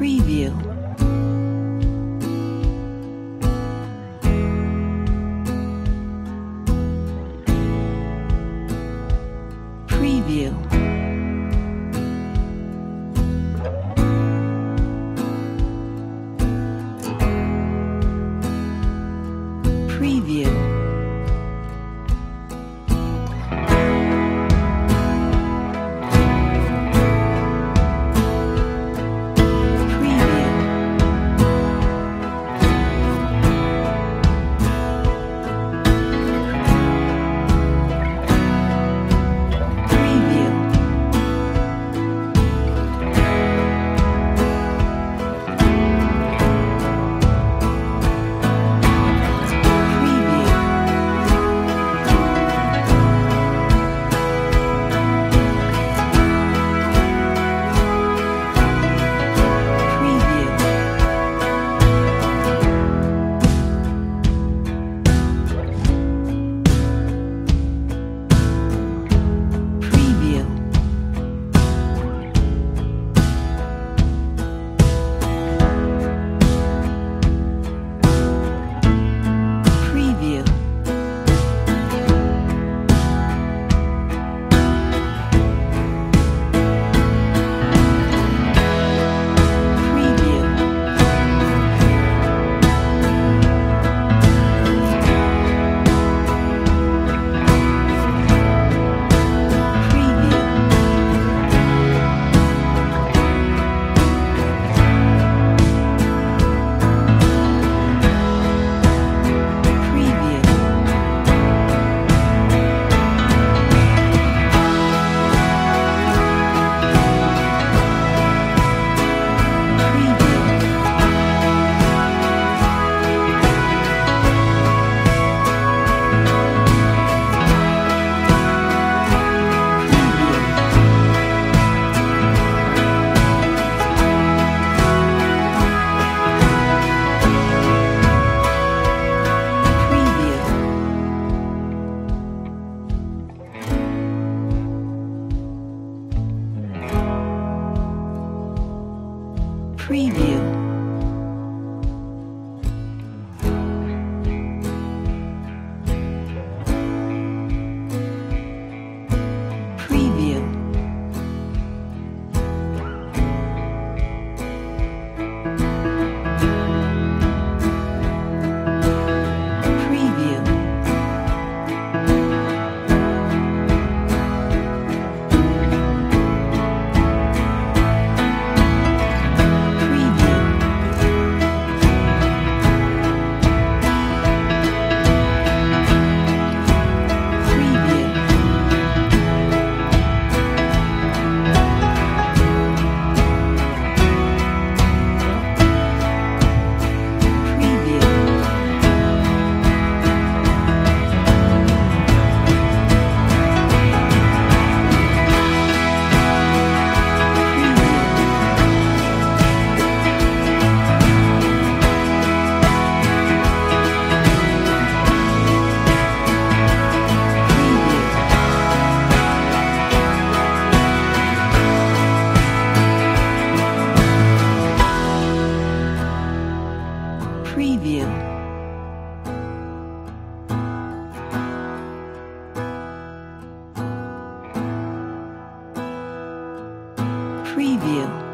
preview. Preview. Preview. Preview. Preview. Preview. Preview.